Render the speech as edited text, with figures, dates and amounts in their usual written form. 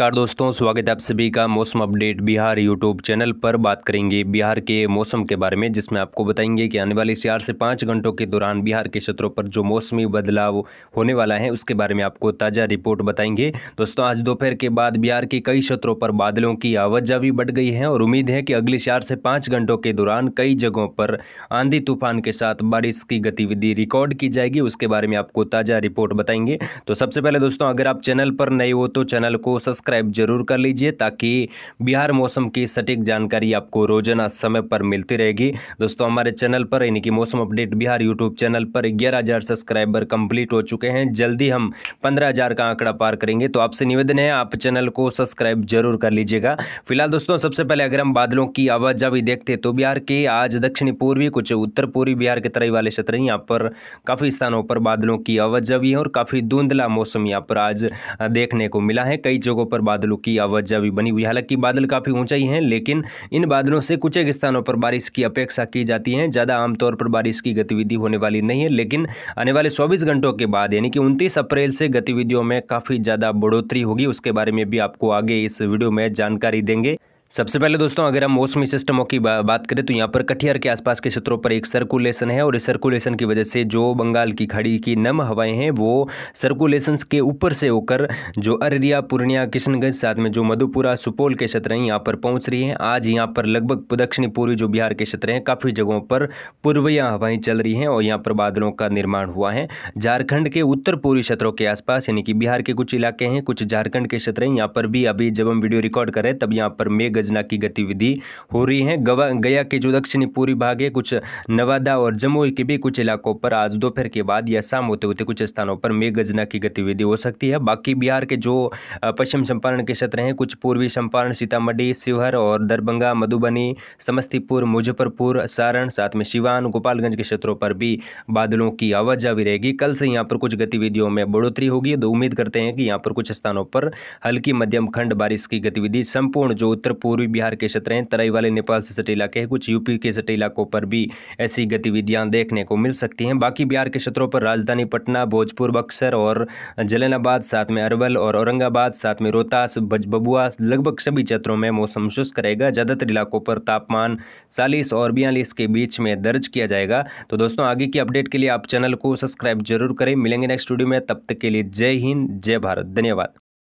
नमस्कार दोस्तों, स्वागत है आप सभी का मौसम अपडेट बिहार यूट्यूब चैनल पर। बात करेंगे बिहार के मौसम के बारे में, जिसमें आपको बताएंगे कि आने वाले 4 से 5 घंटों के दौरान बिहार के क्षेत्रों पर जो मौसमी बदलाव होने वाला है उसके बारे में आपको ताज़ा रिपोर्ट बताएंगे। दोस्तों, आज दोपहर के बाद बिहार के कई क्षेत्रों पर बादलों की आवाजाही बढ़ गई है और उम्मीद है कि अगले 4 से 5 घंटों के दौरान कई जगहों पर आंधी तूफान के साथ बारिश की गतिविधि रिकॉर्ड की जाएगी। उसके बारे में आपको ताज़ा रिपोर्ट बताएंगे। तो सबसे पहले दोस्तों, अगर आप चैनल पर नए हो तो चैनल को सब्सक्राइब जरूर कर लीजिए ताकि बिहार मौसम की सटीक जानकारी आपको रोजाना समय पर मिलती रहेगी। दोस्तों, हमारे चैनल पर यानी कि मौसम अपडेट बिहार यूट्यूब चैनल पर 11,000 सब्सक्राइबर कंप्लीट हो चुके हैं। जल्दी हम 15,000 का आंकड़ा पार करेंगे। तो आपसे निवेदन है आप चैनल को सब्सक्राइब जरूर कर लीजिएगा। फिलहाल दोस्तों, सबसे पहले अगर हम बादलों की आवाजाही देखते तो बिहार के आज दक्षिणी पूर्वी कुछ उत्तर पूर्वी बिहार के तराई वाले क्षेत्र यहाँ पर काफ़ी स्थानों पर बादलों की आवाजाही है और काफ़ी धुंधला मौसम यहाँ पर आज देखने को मिला है। कई जगहों पर बादलों की आवाजाही बनी हुई है। हालांकि बादल काफ़ी ऊंचाई हैं, लेकिन इन बादलों से कुछ एक स्थानों पर बारिश की अपेक्षा की जाती है। ज़्यादा आमतौर पर बारिश की गतिविधि होने वाली नहीं है, लेकिन आने वाले 24 घंटों के बाद यानी कि 29 अप्रैल से गतिविधियों में काफ़ी ज़्यादा बढ़ोतरी होगी। उसके बारे में भी आपको आगे इस वीडियो में जानकारी देंगे। सबसे पहले दोस्तों, अगर हम मौसमी सिस्टमों की बात करें तो यहाँ पर कटिहार के आसपास के क्षेत्रों पर एक सर्कुलेशन है और इस सर्कुलेशन की वजह से जो बंगाल की खाड़ी की नम हवाएं हैं वो सर्कुलेशन के ऊपर से होकर जो अररिया, पूर्णिया, किशनगंज, साथ में जो मधुपुरा, सुपौल के क्षेत्र हैं यहाँ पर पहुँच रही हैं। आज यहाँ पर लगभग दक्षिणी पूर्वी जो बिहार के क्षेत्र हैं काफ़ी जगहों पर पूर्विया हवाएँ चल रही हैं और यहाँ पर बादलों का निर्माण हुआ है। झारखंड के उत्तर पूर्वी क्षेत्रों के आसपास यानी कि बिहार के कुछ इलाके हैं, कुछ झारखंड के क्षेत्र हैं, यहाँ पर भी अभी जब हम वीडियो रिकॉर्ड करें तब यहाँ पर मेघ गजना की गतिविधि हो रही है। गया के जो दक्षिणी पूर्वी भाग है, कुछ नवादा और जमुई के भी कुछ इलाकों पर आज दोपहर के बाद या शाम होते होते कुछ स्थानों पर मेघ गजना की गतिविधि हो सकती है। बाकी बिहार के जो पश्चिम चंपारण के क्षेत्र हैं, कुछ पूर्वी चंपारण, सीतामढ़ी, शिवहर और दरभंगा, मधुबनी, समस्तीपुर, मुजफ्फरपुर, सारण, साथ में शिवान, गोपालगंज के क्षेत्रों पर भी बादलों की आवाजाही रहेगी। कल से यहाँ पर कुछ गतिविधियों में बढ़ोतरी होगी। तो उम्मीद करते हैं कि यहाँ पर कुछ स्थानों पर हल्की मध्यम खंड बारिश की गतिविधि संपूर्ण जो उत्तर पूर्वी बिहार के क्षेत्र हैं, तराई वाले नेपाल से सटे इलाके हैं, कुछ यूपी के सटे इलाकों पर भी ऐसी गतिविधियां देखने को मिल सकती हैं। बाकी बिहार के क्षेत्रों पर राजधानी पटना, भोजपुर, बक्सर और जलानाबाद, साथ में अरवल और औरंगाबाद, साथ में रोहतास, बजबुआ, लगभग सभी क्षेत्रों में मौसम शुष्क रहेगा। ज़्यादातर इलाकों पर तापमान 40 और 42 के बीच में दर्ज किया जाएगा। तो दोस्तों, आगे की अपडेट के लिए आप चैनल को सब्सक्राइब जरूर करें। मिलेंगे नेक्स्ट वीडियो में, तब तक के लिए जय हिंद, जय भारत, धन्यवाद।